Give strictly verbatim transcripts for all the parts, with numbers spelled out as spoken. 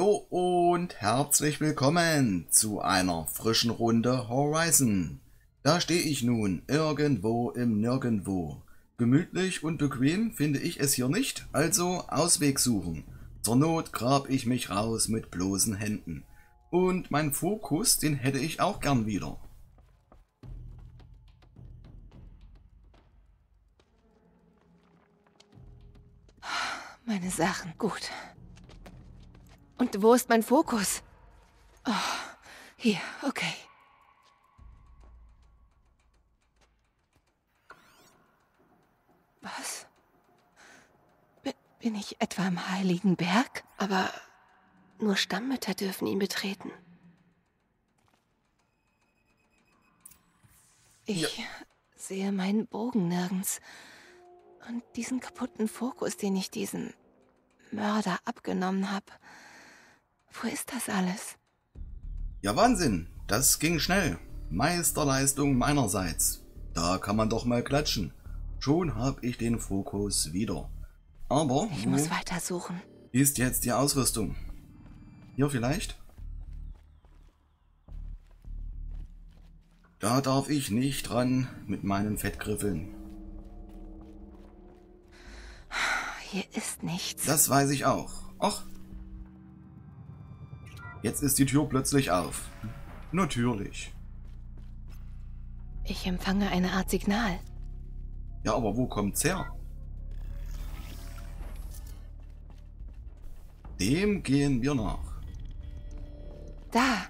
Hallo und herzlich willkommen zu einer frischen Runde Horizon. Da stehe ich nun, irgendwo im Nirgendwo. Gemütlich und bequem finde ich es hier nicht, also Ausweg suchen. Zur Not grab ich mich raus mit bloßen Händen. Und meinen Fokus, den hätte ich auch gern wieder. Meine Sachen, gut. Und wo ist mein Fokus? Oh, hier, okay. Was? B- bin ich etwa am Heiligen Berg? Aber nur Stammmütter dürfen ihn betreten. Ich ja. sehe meinen Bogen nirgends. Und diesen kaputten Fokus, den ich diesem Mörder abgenommen habe. Wo ist das alles? Ja, Wahnsinn. Das ging schnell. Meisterleistung meinerseits. Da kann man doch mal klatschen. Schon habe ich den Fokus wieder. Aber... Ich muss weitersuchen. Ist jetzt die Ausrüstung? Hier vielleicht? Da darf ich nicht ran mit meinen Fettgriffeln. Hier ist nichts. Das weiß ich auch. Och. Jetzt ist die Tür plötzlich auf. Natürlich. Ich empfange eine Art Signal. Ja, aber wo kommt's her? Dem gehen wir nach. Da,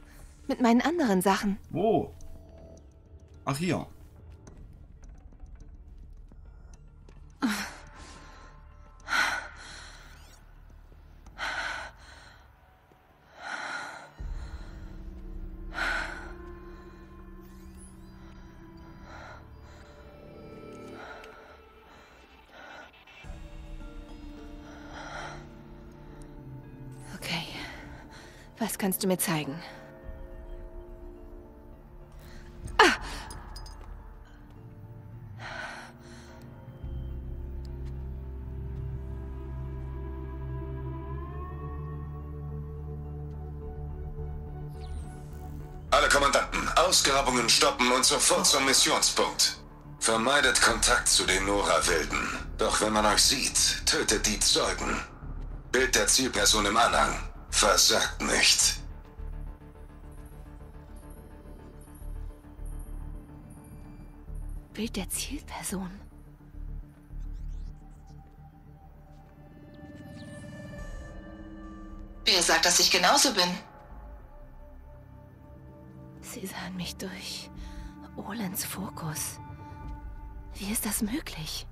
mit meinen anderen Sachen. Wo? Ach, hier. Was kannst du mir zeigen? Ah! Alle Kommandanten, Ausgrabungen stoppen und sofort zum Missionspunkt. Vermeidet Kontakt zu den Nora-Wilden. Doch wenn man euch sieht, tötet die Zeugen. Bild der Zielperson im Anhang. Versagt nicht. Bild der Zielperson. Wer sagt, dass ich genauso bin? Sie sahen mich durch Olens Fokus. Wie ist das möglich?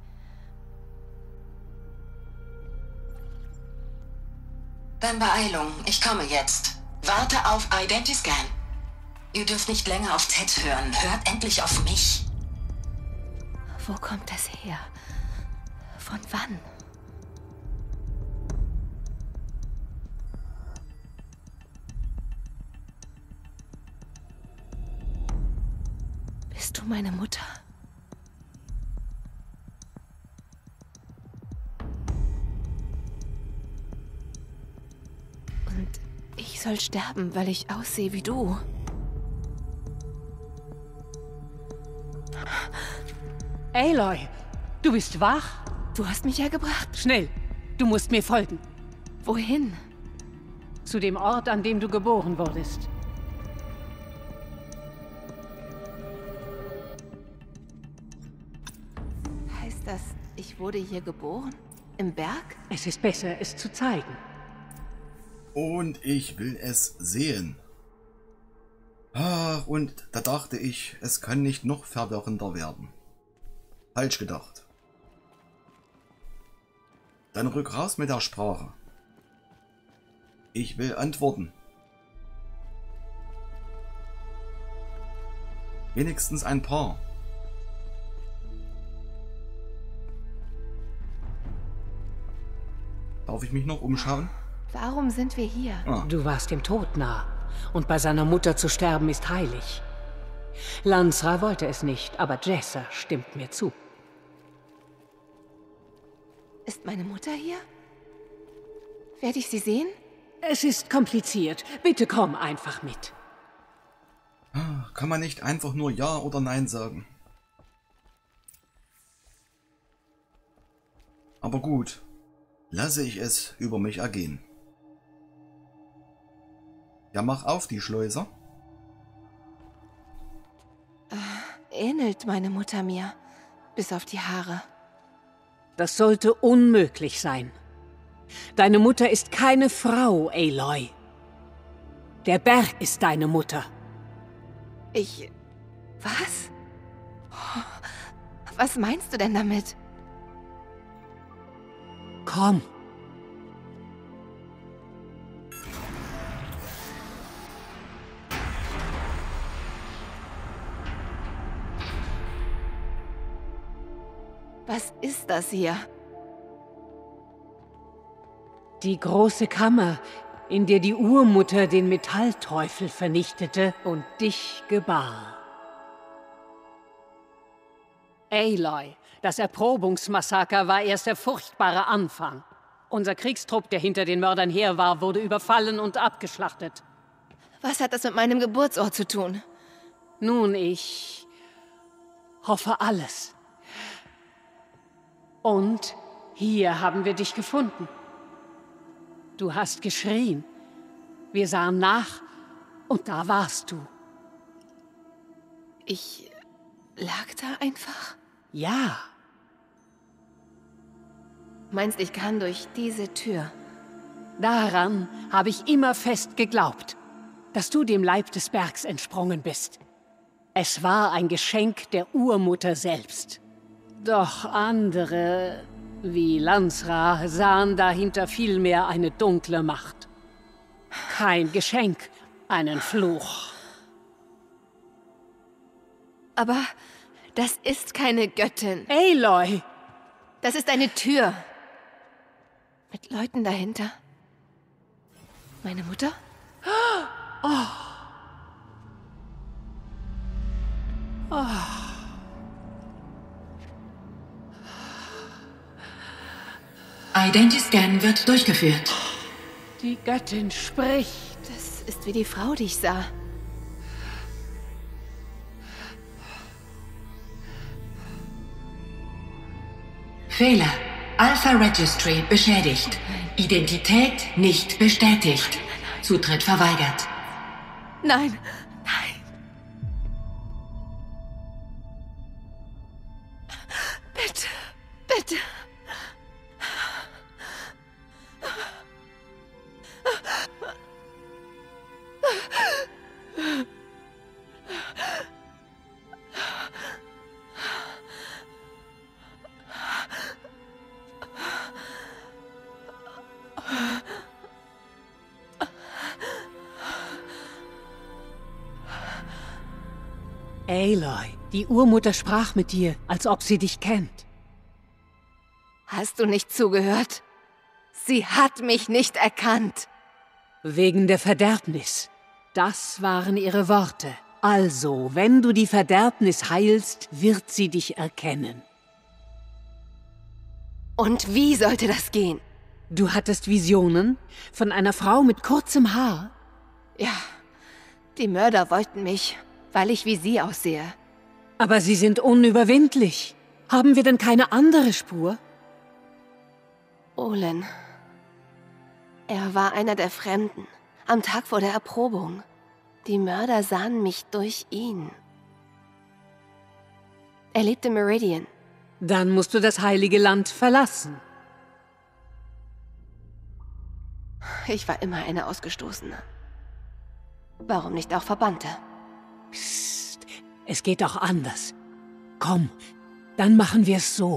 Dann Beeilung, ich komme jetzt. Warte auf Identiscan. Ihr dürft nicht länger auf Ted hören. Hört endlich auf mich. Wo kommt das her? Von wann? Bist du meine Mutter? Ich soll sterben, weil ich aussehe wie du. Aloy, du bist wach? Du hast mich hergebracht. Schnell, du musst mir folgen. Wohin? Zu dem Ort, an dem du geboren wurdest. Heißt das, ich wurde hier geboren? Im Berg? Es ist besser, es zu zeigen. Und ich will es sehen. Ach, und da dachte ich, es kann nicht noch verwirrender werden. Falsch gedacht. Dann rück raus mit der Sprache. Ich will antworten. Wenigstens ein paar. Darf ich mich noch umschauen? Warum sind wir hier? Du warst dem Tod nah. Und bei seiner Mutter zu sterben ist heilig. Lansra wollte es nicht, aber Jessa stimmt mir zu. Ist meine Mutter hier? Werde ich sie sehen? Es ist kompliziert. Bitte komm einfach mit. Kann man nicht einfach nur Ja oder Nein sagen? Aber gut, lasse ich es über mich ergehen. Ja, mach auf die Schleuser. Äh, ähnelt meine Mutter mir, bis auf die Haare. Das sollte unmöglich sein. Deine Mutter ist keine Frau, Aloy. Der Berg ist deine Mutter. Ich... Was? Was meinst du denn damit? Komm. Was ist das hier? Die große Kammer, in der die Urmutter den Metallteufel vernichtete und dich gebar. Aloy, das Erprobungsmassaker war erst der furchtbare Anfang. Unser Kriegstrupp, der hinter den Mördern her war, wurde überfallen und abgeschlachtet. Was hat das mit meinem Geburtsort zu tun? Nun, ich hoffe alles. Und hier haben wir dich gefunden. Du hast geschrien. Wir sahen nach und da warst du. Ich lag da einfach? Ja. Meinst du, ich kann durch diese Tür? Daran habe ich immer fest geglaubt, dass du dem Leib des Bergs entsprungen bist. Es war ein Geschenk der Urmutter selbst. Doch andere... wie Lansra sahen dahinter vielmehr eine dunkle Macht. Kein Geschenk, einen Fluch. Aber das ist keine Göttin. Aloy! Das ist eine Tür. Mit Leuten dahinter. Meine Mutter? Oh. Oh. Identiscan wird durchgeführt. Die Göttin spricht. Das ist wie die Frau, die ich sah. Fehler. Alpha Registry beschädigt. Identität nicht bestätigt. Nein, nein, nein. Zutritt verweigert. Nein. Nein. Bitte. Bitte. Aloy, die Urmutter sprach mit dir, als ob sie dich kennt. Hast du nicht zugehört? Sie hat mich nicht erkannt. Wegen der Verderbnis. Das waren ihre Worte. Also, wenn du die Verderbnis heilst, wird sie dich erkennen. Und wie sollte das gehen? Du hattest Visionen von einer Frau mit kurzem Haar? Ja, die Mörder wollten mich... weil ich wie sie aussehe. Aber sie sind unüberwindlich. Haben wir denn keine andere Spur? Olen. Er war einer der Fremden. Am Tag vor der Erprobung. Die Mörder sahen mich durch ihn. Er lebte Meridian. Dann musst du das heilige Land verlassen. Ich war immer eine Ausgestoßene. Warum nicht auch Verbannte? Psst, es geht auch anders. Komm, dann machen wir es so.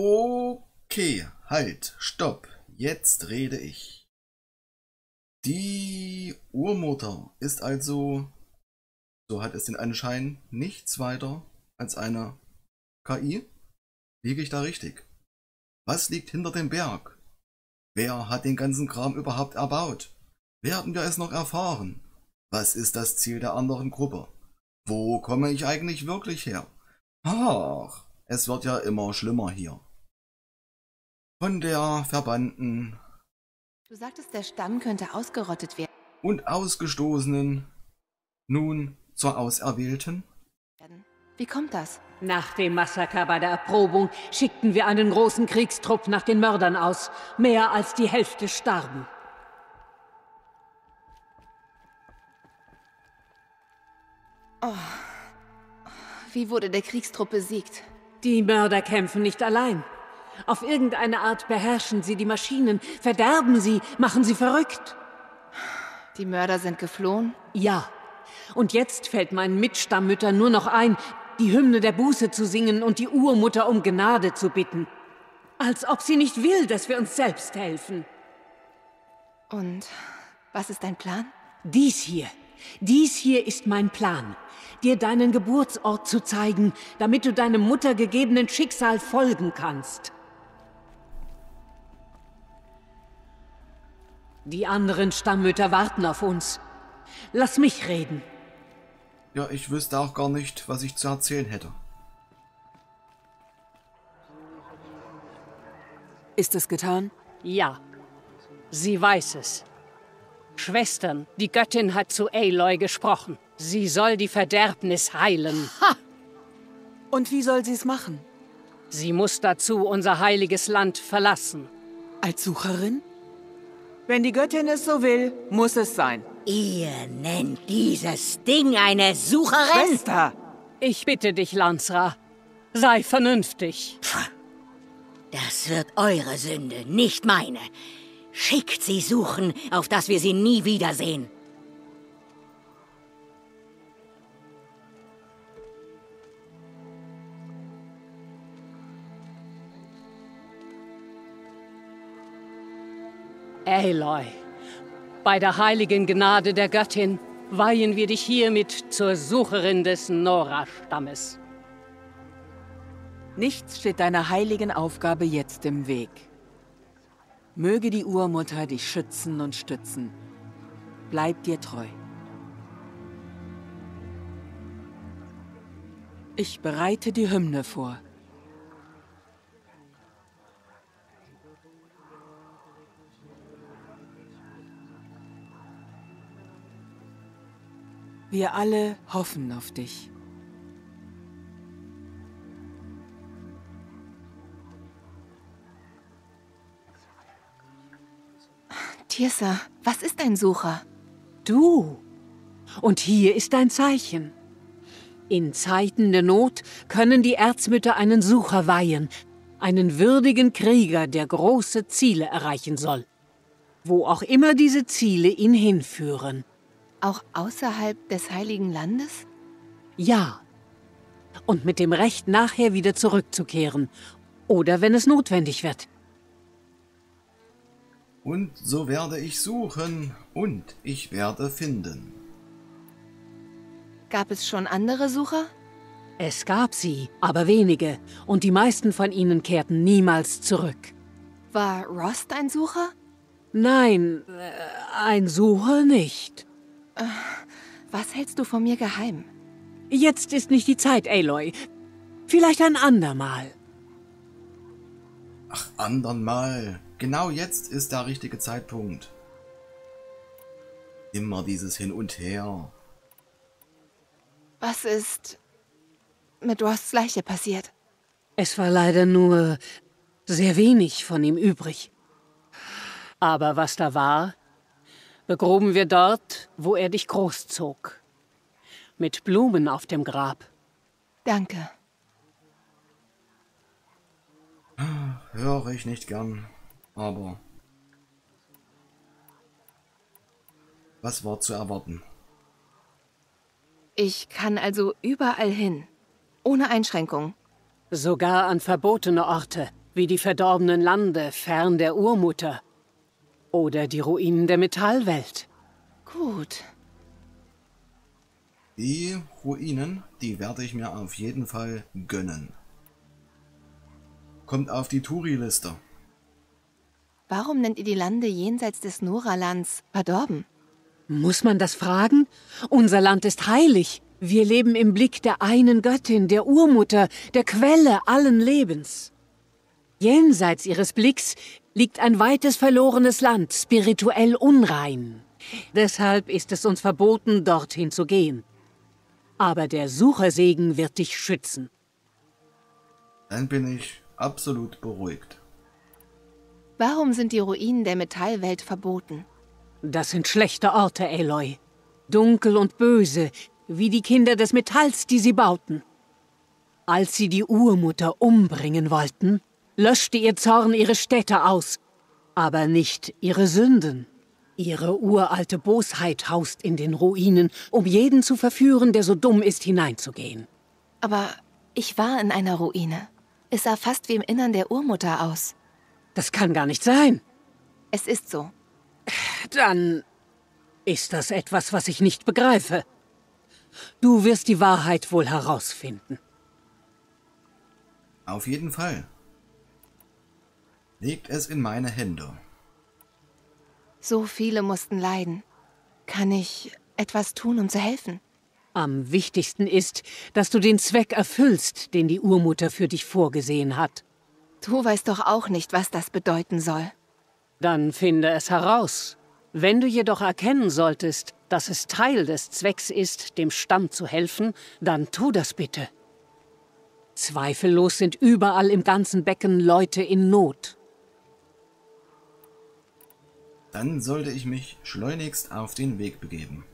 Okay, halt, stopp. Jetzt rede ich. Die Urmutter ist also, so hat es den Anschein, nichts weiter als eine K I. Liege ich da richtig? Was liegt hinter dem Berg? Wer hat den ganzen Kram überhaupt erbaut? Werden wir es noch erfahren? Was ist das Ziel der anderen Gruppe? Wo komme ich eigentlich wirklich her? Ach, es wird ja immer schlimmer hier. von der Verbannten. Du sagtest, der Stamm könnte ausgerottet werden. Und Ausgestoßenen nun zur Auserwählten? Wie kommt das? Nach dem Massaker bei der Erprobung schickten wir einen großen Kriegstrupp nach den Mördern aus. Mehr als die Hälfte starben. Oh. Wie wurde der Kriegstrupp besiegt? Die Mörder kämpfen nicht allein. Auf irgendeine Art beherrschen sie die Maschinen, verderben sie, machen sie verrückt. Die Mörder sind geflohen? Ja. Und jetzt fällt meinen Mitstammüttern nur noch ein, die Hymne der Buße zu singen und die Urmutter um Gnade zu bitten. Als ob sie nicht will, dass wir uns selbst helfen. Und was ist dein Plan? Dies hier. Dies hier ist mein Plan. Dir deinen Geburtsort zu zeigen, damit du deinem muttergegebenen Schicksal folgen kannst. Die anderen Stammmütter warten auf uns. Lass mich reden. Ja, ich wüsste auch gar nicht, was ich zu erzählen hätte. Ist es getan? Ja. Sie weiß es. Schwestern, die Göttin hat zu Aloy gesprochen. Sie soll die Verderbnis heilen. Ha! Und wie soll sie es machen? Sie muss dazu unser heiliges Land verlassen. Als Sucherin? Wenn die Göttin es so will, muss es sein. Ihr nennt dieses Ding eine Sucherin? Schwester! Ich bitte dich, Lansra, sei vernünftig. Das wird eure Sünde, nicht meine. Schickt sie suchen, auf dass wir sie nie wiedersehen. Aloy, bei der heiligen Gnade der Göttin weihen wir dich hiermit zur Sucherin des Nora-Stammes. Nichts steht deiner heiligen Aufgabe jetzt im Weg. Möge die Urmutter dich schützen und stützen. Bleib dir treu. Ich bereite die Hymne vor. Wir alle hoffen auf dich. Teersa, was ist ein Sucher? Du. Und hier ist dein Zeichen. In Zeiten der Not können die Erzmütter einen Sucher weihen, einen würdigen Krieger, der große Ziele erreichen soll. Wo auch immer diese Ziele ihn hinführen. Auch außerhalb des Heiligen Landes? Ja. Und mit dem Recht, nachher wieder zurückzukehren. Oder wenn es notwendig wird. Und so werde ich suchen und ich werde finden. Gab es schon andere Sucher? Es gab sie, aber wenige. Und die meisten von ihnen kehrten niemals zurück. War Rost ein Sucher? Nein, äh, ein Sucher nicht. Was hältst du von mir geheim? Jetzt ist nicht die Zeit, Aloy. Vielleicht ein andermal. Ach, andermal. Genau jetzt ist der richtige Zeitpunkt. Immer dieses Hin und Her. Was ist mit Rosts Leiche passiert? Es war leider nur sehr wenig von ihm übrig. Aber was da war, begruben wir dort, wo er dich großzog. Mit Blumen auf dem Grab. Danke. Höre ich nicht gern, aber was war zu erwarten? Ich kann also überall hin, ohne Einschränkung. Sogar an verbotene Orte, wie die verdorbenen Lande fern der Urmutter. Oder die Ruinen der Metallwelt. Gut. Die Ruinen, die werde ich mir auf jeden Fall gönnen. Kommt auf die Turi-Liste. Warum nennt ihr die Lande jenseits des Nora-Lands verdorben? Muss man das fragen? Unser Land ist heilig. Wir leben im Blick der einen Göttin, der Urmutter, der Quelle allen Lebens. Jenseits ihres Blicks liegt ein weites verlorenes Land, spirituell unrein. Deshalb ist es uns verboten, dorthin zu gehen. Aber der Suchersegen wird dich schützen. Dann bin ich absolut beruhigt. Warum sind die Ruinen der Metallwelt verboten? Das sind schlechte Orte, Aloy. Dunkel und böse, wie die Kinder des Metalls, die sie bauten. Als sie die Urmutter umbringen wollten, löschte ihr Zorn ihre Städte aus, aber nicht ihre Sünden. Ihre uralte Bosheit haust in den Ruinen, um jeden zu verführen, der so dumm ist, hineinzugehen. Aber ich war in einer Ruine. Es sah fast wie im Innern der Urmutter aus. Das kann gar nicht sein. Es ist so. Dann ist das etwas, was ich nicht begreife. Du wirst die Wahrheit wohl herausfinden. Auf jeden Fall. Legt es in meine Hände. So viele mussten leiden. Kann ich etwas tun, um zu helfen? Am wichtigsten ist, dass du den Zweck erfüllst, den die Urmutter für dich vorgesehen hat. Du weißt doch auch nicht, was das bedeuten soll. Dann finde es heraus. Wenn du jedoch erkennen solltest, dass es Teil des Zwecks ist, dem Stamm zu helfen, dann tu das bitte. Zweifellos sind überall im ganzen Becken Leute in Not. Dann sollte ich mich schleunigst auf den Weg begeben.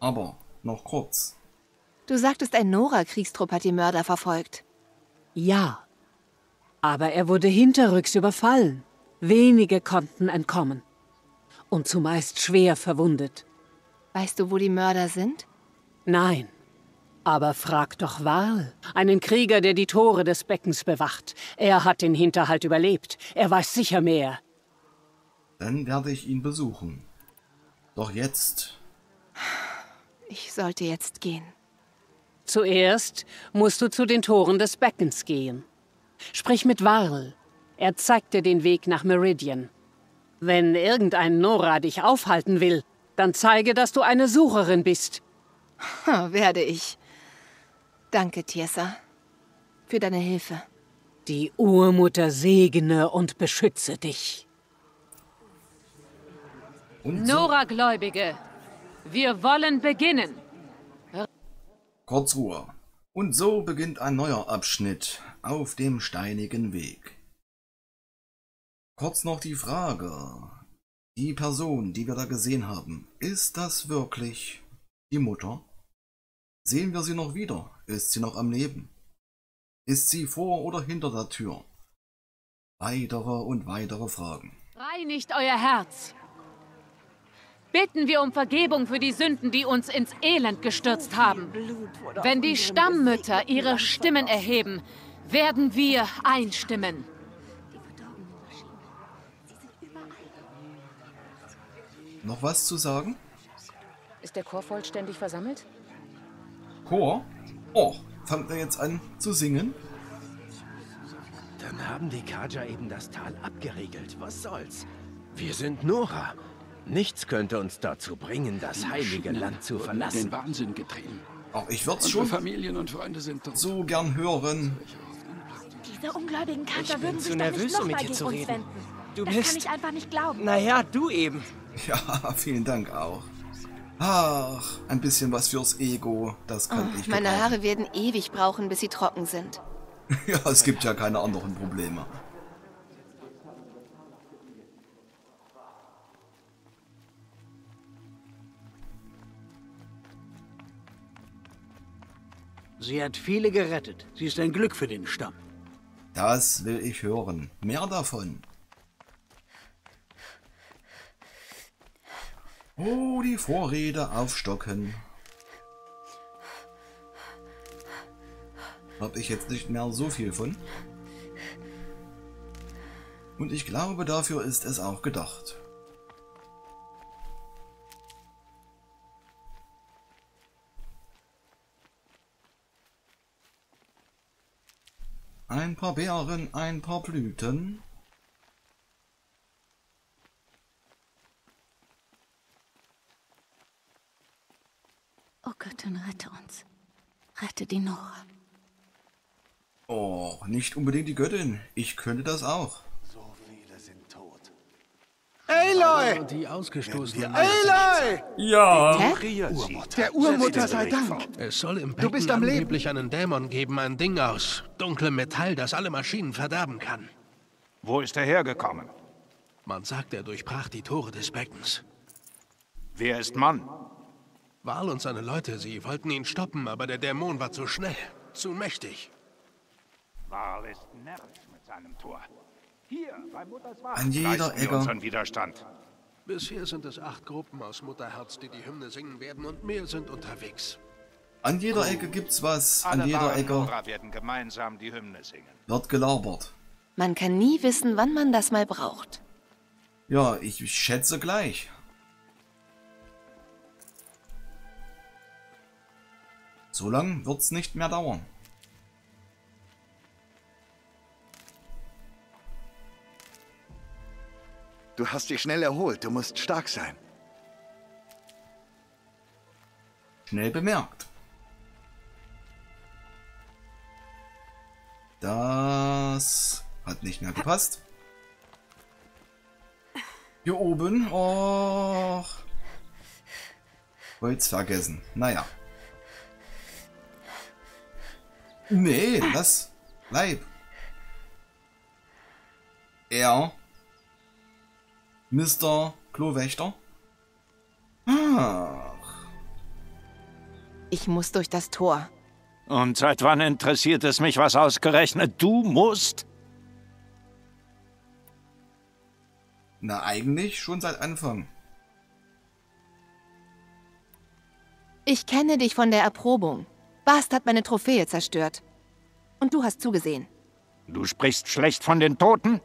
Aber noch kurz. Du sagtest, ein Nora-Kriegstrupp hat die Mörder verfolgt. Ja, aber er wurde hinterrücks überfallen. Wenige konnten entkommen. Und zumeist schwer verwundet. Weißt du, wo die Mörder sind? Nein, aber frag doch Varl, einen Krieger, der die Tore des Beckens bewacht. Er hat den Hinterhalt überlebt. Er weiß sicher mehr. Dann werde ich ihn besuchen. Doch jetzt... Ich sollte jetzt gehen. Zuerst musst du zu den Toren des Beckens gehen. Sprich mit Varl. Er zeigt dir den Weg nach Meridian. Wenn irgendein Nora dich aufhalten will, dann zeige, dass du eine Sucherin bist. Werde ich. Danke, Teersa, für deine Hilfe. Die Urmutter segne und beschütze dich. Nora-Gläubige, wir wollen beginnen. Kurz Ruhe. Und so beginnt ein neuer Abschnitt auf dem steinigen Weg. Kurz noch die Frage. Die Person, die wir da gesehen haben, ist das wirklich die Mutter? Sehen wir sie noch wieder? Ist sie noch am Leben? Ist sie vor oder hinter der Tür? Weitere und weitere Fragen. Reinigt euer Herz. Bitten wir um Vergebung für die Sünden, die uns ins Elend gestürzt haben. Wenn die Stammmütter ihre Stimmen erheben, werden wir einstimmen. Noch was zu sagen? Ist der Chor vollständig versammelt? Chor? Oh, fangt er jetzt an zu singen? Dann haben die Kaja eben das Tal abgeriegelt. Was soll's? Wir sind Nora. Nichts könnte uns dazu bringen, das heilige Land zu verlassen. Den Wahnsinn getrieben. Auch ich würde schon. Familien und Freunde sind so gern hören. Diese ungläubigen Kater würden sich doch nicht nochmal gegen uns wenden. Du bist. Das kann ich einfach nicht glauben. Naja, du eben. Ja, vielen Dank auch. Ach, ein bisschen was fürs Ego. Das kann oh, ich. Meine gebrauchen. Haare werden ewig brauchen, bis sie trocken sind. Ja, es gibt ja keine anderen Probleme. Sie hat viele gerettet. Sie ist ein Glück für den Stamm. Das will ich hören. Mehr davon. Oh, die Vorräte aufstocken. Hab ich jetzt nicht mehr so viel von. Und ich glaube, dafür ist es auch gedacht. Ein paar Beeren, ein paar Blüten. Oh Göttin, rette uns. Rette die Nora. Oh, Oh, nicht unbedingt die Göttin. Ich könnte das auch. So viele sind tot. Aloy! Die ausgestoßene Aloy! Ja! Der Urmutter sei Dank. Es soll im Becken angeblich einen Dämon geben, ein Ding aus dunklem Metall, das alle Maschinen verderben kann. Wo ist er hergekommen? Man sagt, er durchbrach die Tore des Beckens. Wer ist Mann? Varl und seine Leute, sie wollten ihn stoppen, aber der Dämon war zu schnell, zu mächtig. Varl ist närrisch mit seinem Tor. Hier, bei Mutters Wahl, an jeder Ecke unseren Widerstand. Bisher sind es acht Gruppen aus Mutterherz, die die Hymne singen werden, und mehr sind unterwegs. An jeder Ecke gibt's was, an Alle jeder Ecke Nora werden gemeinsam die Hymne singen. Wird gelabert. Man kann nie wissen, wann man das mal braucht. Ja, ich schätze gleich. So lange wird's nicht mehr dauern. Du hast dich schnell erholt, du musst stark sein. Schnell bemerkt. Das hat nicht mehr gepasst. Hier oben, oh. Wollt's vergessen. Naja. Nee, das Leib. Er. Mister Klowächter. Ach. Ich muss durch das Tor. Und seit wann interessiert es mich, was ausgerechnet du musst? Na, eigentlich schon seit Anfang. Ich kenne dich von der Erprobung. Bast hat meine Trophäe zerstört. Und du hast zugesehen. Du sprichst schlecht von den Toten?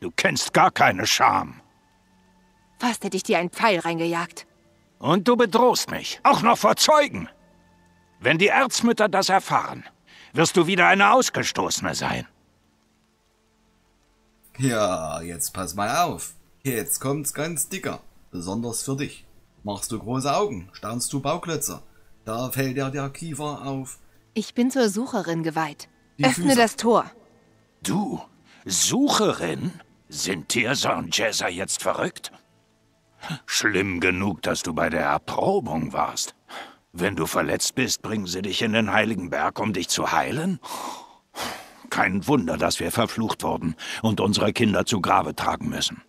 Du kennst gar keine Scham. Fast hätte ich dir einen Pfeil reingejagt. Und du bedrohst mich, auch noch vor Zeugen. Wenn die Erzmütter das erfahren, wirst du wieder eine Ausgestoßene sein. Ja, jetzt pass mal auf. Jetzt kommt's ganz dicker. Besonders für dich. Machst du große Augen, staunst du Bauklötze. Da fällt ja der Kiefer auf. Ich bin zur Sucherin geweiht. Die Öffne Füße. Das Tor. Du, Sucherin? Sind Teersa und Jessa jetzt verrückt? Schlimm genug, dass du bei der Erprobung warst. Wenn du verletzt bist, bringen sie dich in den Heiligen Berg, um dich zu heilen? Kein Wunder, dass wir verflucht wurden und unsere Kinder zu Grabe tragen müssen.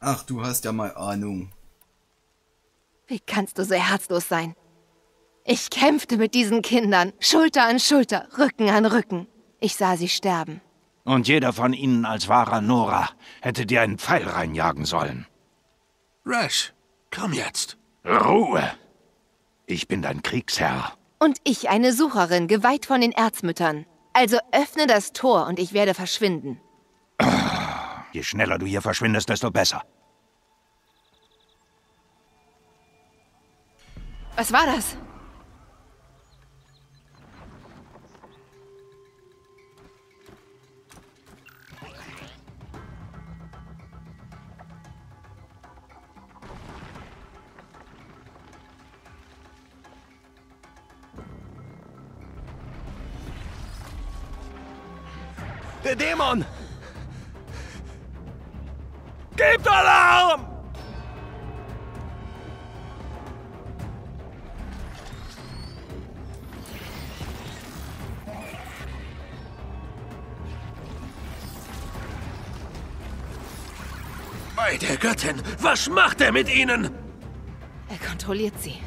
Ach, du hast ja mal Ahnung. Wie kannst du so herzlos sein? Ich kämpfte mit diesen Kindern, Schulter an Schulter, Rücken an Rücken. Ich sah sie sterben. Und jeder von ihnen als wahrer Nora hätte dir einen Pfeil reinjagen sollen. Resh, komm jetzt. Ruhe! Ich bin dein Kriegsherr. Und ich eine Sucherin, geweiht von den Erzmüttern. Also öffne das Tor und ich werde verschwinden. Je schneller du hier verschwindest, desto besser. Was war das? Der Dämon! Gebt Alarm! Bei der Göttin, was macht er mit ihnen? Er kontrolliert sie.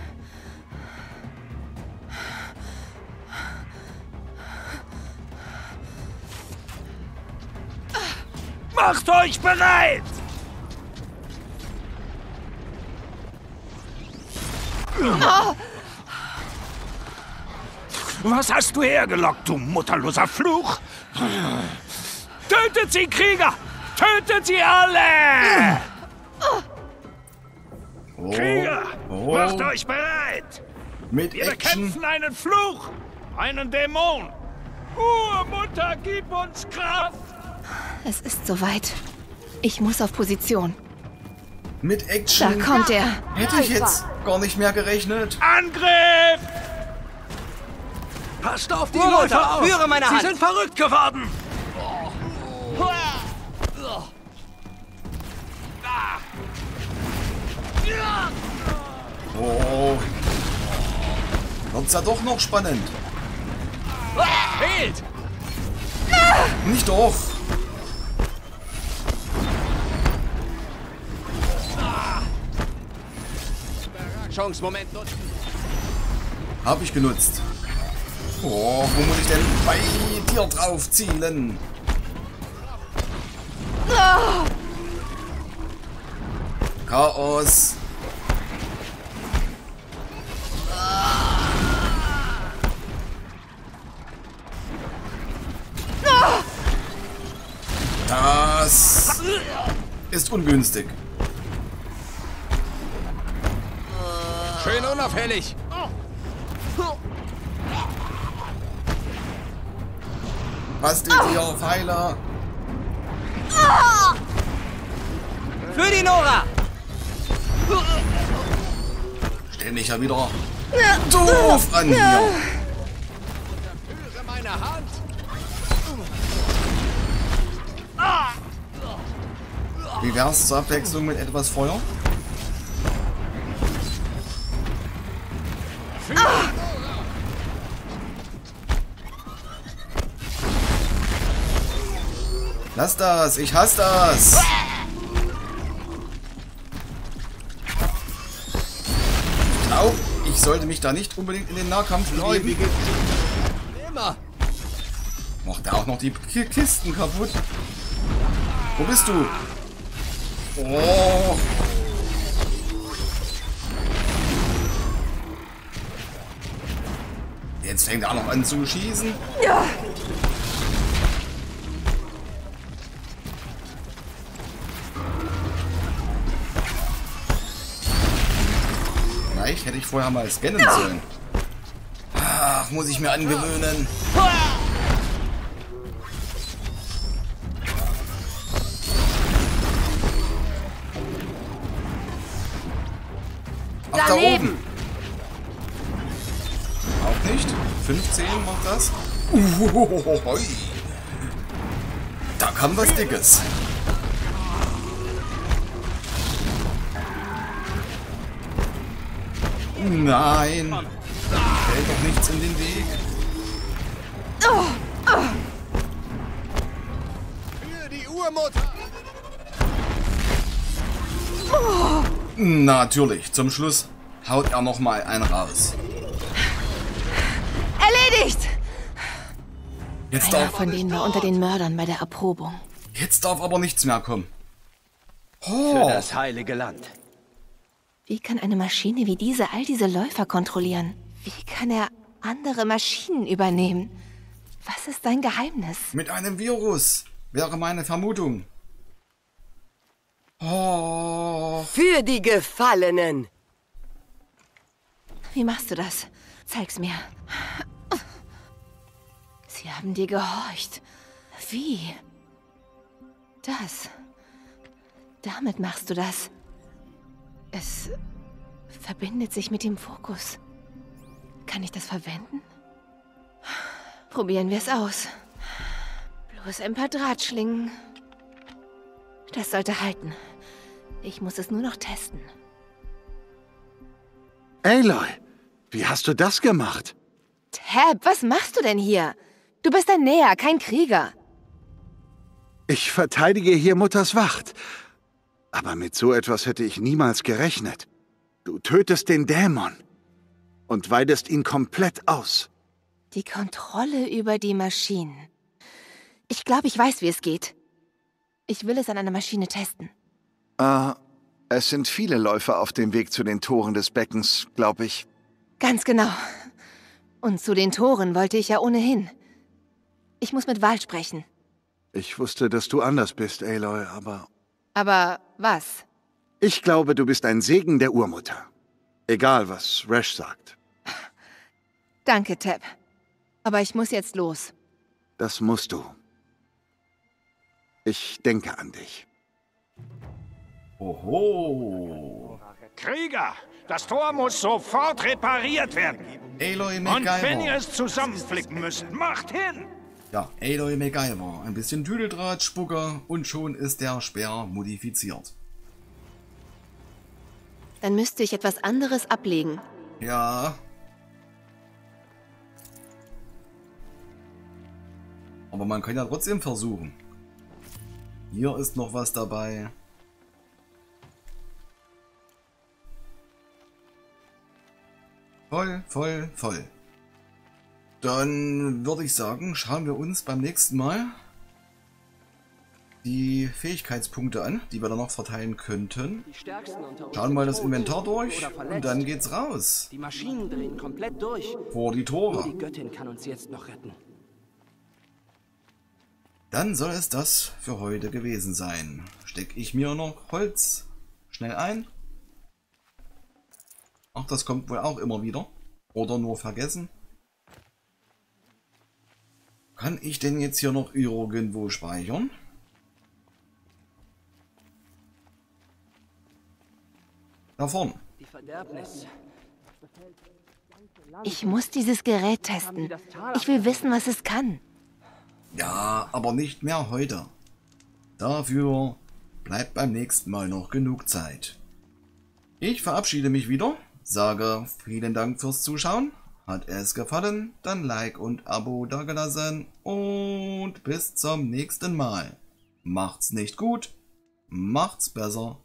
Macht euch bereit! Oh. Was hast du hergelockt, du mutterloser Fluch? Tötet sie, Krieger! Tötet sie alle! Oh. Krieger, oh. Macht euch bereit! Mit Wir Action. Bekämpfen einen Fluch, einen Dämon! Urmutter, gib uns Kraft! Es ist soweit. Ich muss auf Position. Mit Action. Da kommt er. Hätte ich jetzt gar nicht mehr gerechnet. Angriff! Passt auf die oh, Leute auf! Führe meine Hand. Sie sind verrückt geworden! Oh. Wird's ja doch noch spannend. Fehlt! Nicht doch! Chance, Moment, nutzen. Hab ich genutzt. Oh, wo muss ich denn bei dir drauf zielen? Ah. Chaos. Ah. Das ist ungünstig. Schön unauffällig. Bastelt ihr auf Heiler? Für die Nora! Stell mich ja wieder doof an hier! Führe meine Hand! Wie wär's zur Abwechslung mit etwas Feuer? Lass das, ich hasse das! Ich glaube, ich sollte mich da nicht unbedingt in den Nahkampf begeben. Macht er auch noch die Kisten kaputt? Wo bist du? Oh. Jetzt fängt er auch noch an zu schießen. Ja. Hätte ich vorher mal scannen sollen. Ach, muss ich mir angewöhnen. Ach, da oben. Auch nicht. fünfzehn macht das. Uhuhuhuhui. Da kam was Dickes. Nein! Fällt doch nichts in den Weg! Für die Urmutter! Natürlich, zum Schluss haut er nochmal einen raus. Erledigt! Jetzt einer darf von denen war unter den Mördern bei der Erprobung. Jetzt darf aber nichts mehr kommen. Oh. Für das heilige Land. Wie kann eine Maschine wie diese all diese Läufer kontrollieren? Wie kann er andere Maschinen übernehmen? Was ist sein Geheimnis? Mit einem Virus, wäre meine Vermutung. Oh. Für die Gefallenen! Wie machst du das? Zeig's mir. Sie haben dir gehorcht. Wie? Das. Damit machst du das. Es verbindet sich mit dem Fokus. Kann ich das verwenden? Probieren wir es aus. Bloß ein paar Drahtschlingen. Das sollte halten. Ich muss es nur noch testen. Aloy, wie hast du das gemacht? Teb, was machst du denn hier? Du bist ein Näher, kein Krieger. Ich verteidige hier Mutters Wacht. Aber mit so etwas hätte ich niemals gerechnet. Du tötest den Dämon und weidest ihn komplett aus. Die Kontrolle über die Maschinen. Ich glaube, ich weiß, wie es geht. Ich will es an einer Maschine testen. Ah, äh, es sind viele Läufer auf dem Weg zu den Toren des Beckens, glaube ich. Ganz genau. Und zu den Toren wollte ich ja ohnehin. Ich muss mit Varl sprechen. Ich wusste, dass du anders bist, Aloy, aber... Aber was? Ich glaube, du bist ein Segen der Urmutter. Egal, was Resh sagt. Danke, Teb. Aber ich muss jetzt los. Das musst du. Ich denke an dich. Oho. Krieger, das Tor muss sofort repariert werden. Aloy MacGyver. Und wenn ihr es zusammenflicken müsst, macht hin! Ja, Aloy MacGyver. Ein bisschen Tüdeldraht, Spucke und schon ist der Speer modifiziert. Dann müsste ich etwas anderes ablegen. Ja. Aber man kann ja trotzdem versuchen. Hier ist noch was dabei. Voll, voll, voll. Dann würde ich sagen, schauen wir uns beim nächsten Mal die Fähigkeitspunkte an, die wir dann noch verteilen könnten. Schauen mal das Inventar durch und dann geht's raus. Die Maschinen drehen komplett durch. Vor die Tore. Die Göttin kann uns jetzt noch retten. Dann soll es das für heute gewesen sein. Stecke ich mir noch Holz schnell ein. Ach, das kommt wohl auch immer wieder. Oder nur vergessen. Kann ich denn jetzt hier noch irgendwo speichern? Da vorne. Ich muss dieses Gerät testen. Ich will wissen, was es kann. Ja, aber nicht mehr heute. Dafür bleibt beim nächsten Mal noch genug Zeit. Ich verabschiede mich wieder, sage vielen Dank fürs Zuschauen. Hat es gefallen, dann Like und Abo dagelassen und bis zum nächsten Mal. Macht's nicht gut, macht's besser.